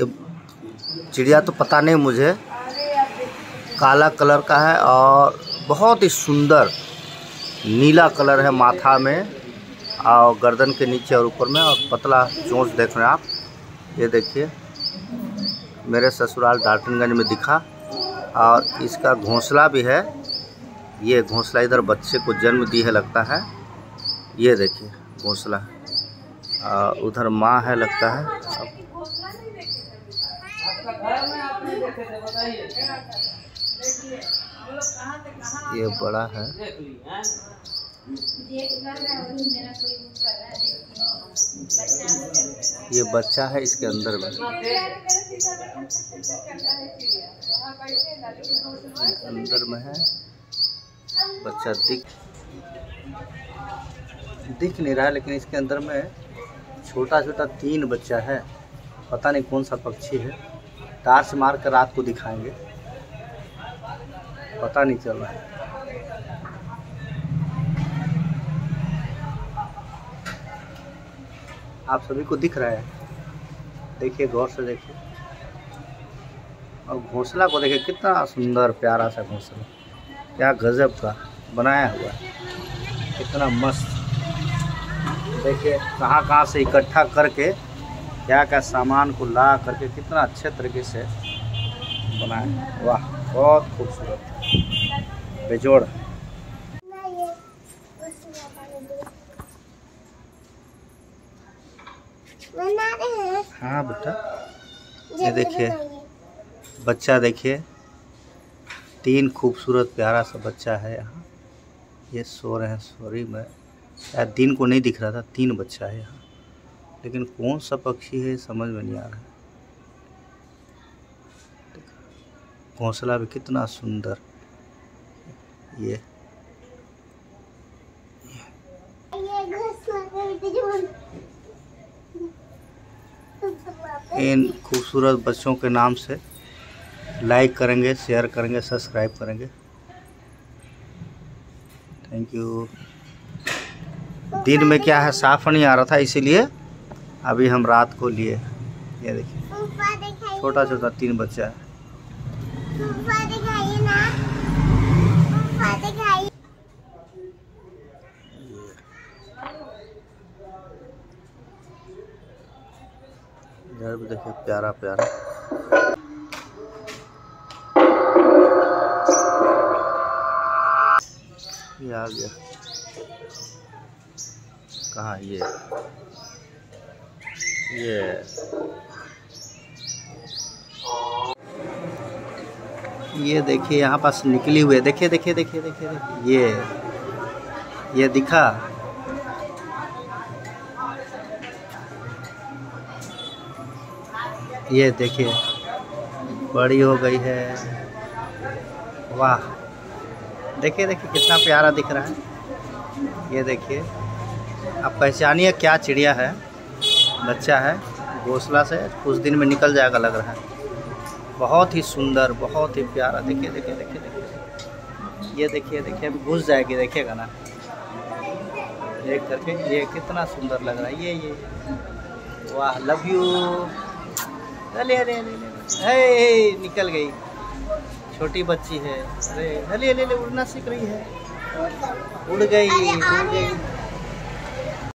चिड़िया तो पता नहीं मुझे, काला कलर का है और बहुत ही सुंदर नीला कलर है माथा में और गर्दन के नीचे और ऊपर में, और पतला चोंच देख रहे हैं आप। ये देखिए मेरे ससुराल डाल्टनगंज में दिखा, और इसका घोंसला भी है। ये घोंसला इधर बच्चे को जन्म दी है लगता है, ये देखिए घोंसला, और उधर माँ है लगता है। ये बड़ा है, ये बच्चा है इसके अंदर में, अंदर में है बच्चा, दिख नहीं रहा लेकिन इसके अंदर में छोटा छोटा 3 बच्चा है। पता नहीं कौन सा पक्षी है, टार्च मार कर रात को दिखाएंगे, पता नहीं चल रहा है। आप सभी को दिख रहा है, देखिए गौर से देखिए। और घोंसला को देखिए कितना सुंदर प्यारा सा घोंसला, क्या गजब का बनाया हुआ है, कितना मस्त। देखिए कहाँ से इकट्ठा करके क्या सामान को ला करके कितना अच्छे तरीके से बनाया, वाह बहुत खूबसूरत बेजोड़। हाँ बेटा ये देखिए बच्चा, देखिए 3 खूबसूरत प्यारा सा बच्चा है यहाँ। ये सो रहे हैं, सॉरी मैं शायद दिन को नहीं दिख रहा था, 3 बच्चा है यहाँ, लेकिन कौन सा पक्षी है समझ में नहीं आ रहा है। घोंसला भी कितना सुंदर, ये इन खूबसूरत बच्चों के नाम से लाइक करेंगे, शेयर करेंगे, सब्सक्राइब करेंगे। Thank you. दिन में क्या है साफ नहीं आ रहा था, इसीलिए अभी हम रात को लिए। ये देखिए छोटा छोटा 3 बच्चा है। इधर भी देखिए प्यारा प्यारा, ये आ गया कहाँ, ये ये देखिए यहाँ पास निकली हुई है। देखिए देखिए देखिए देखिए देखिए ये दिखा, ये देखिए बड़ी हो गई है, वाह देखिए देखिए कितना प्यारा दिख रहा है। ये देखिए आप पहचानिए क्या चिड़िया है, बच्चा है, घोंसला से कुछ दिन में निकल जाएगा लग रहा है। बहुत ही सुंदर, बहुत ही प्यारा, देखिए देखिए देखिए देखिए ये देखिए देखिए अभी घुस जाएगी, देखिएगा ना देख करके, ये कितना सुंदर लग रहा है। ये वाह लव यू, अरे अरे अरे निकल गई, छोटी बच्ची है, अरे अरे अरे उड़ना सीख रही है, उड़ गई।